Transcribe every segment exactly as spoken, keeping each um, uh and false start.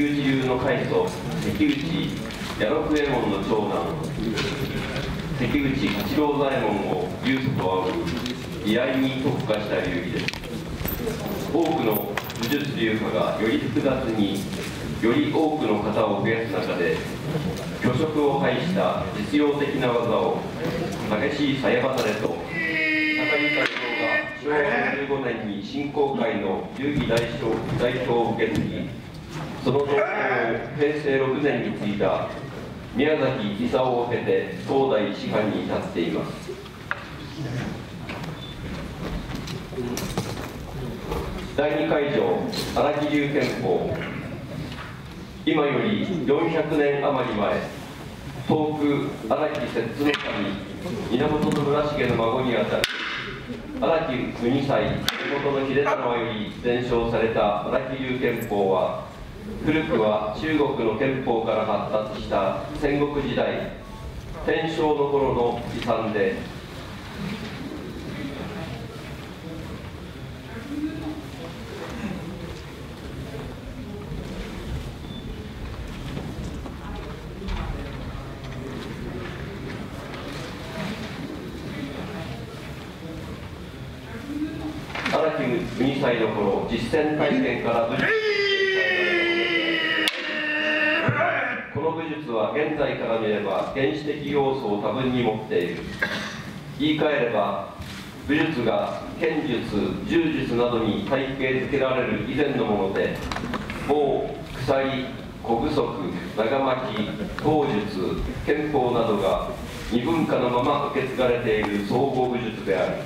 木内雄の会と関口弥六右衛門の長男関口一郎左衛門を勇祖と仰ぐ、居合に特化した流儀です。多くの武術流派がより複雑に、より多くの型を増やす中で、虚飾を排した実用的な技を激しい鞘離れと、高木三郎がしょうわじゅうごねんに振興会の流儀代表、代表を受け継ぎ、その統制をへいせいろくねんに継いだ宮崎功を経て当代師範に至っています。だいにかいじょう荒木流拳法。今よりよんひゃくねん余り前、遠く荒木摂津守、源村重の孫にあたる荒木国斎、妹の秀忠より伝承された荒木流拳法は、古くは中国の憲法から発達した戦国時代、天正の頃の遺産で、荒木国斎の頃、実戦体験から武術、この武術は現在から見れば原始的要素を多分に持っている。言い換えれば、武術が剣術、柔術などに体系づけられる以前のもので、棒、鎖、小具足、長巻き、砲術、拳法などが異文化のまま受け継がれている総合武術である。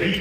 はい。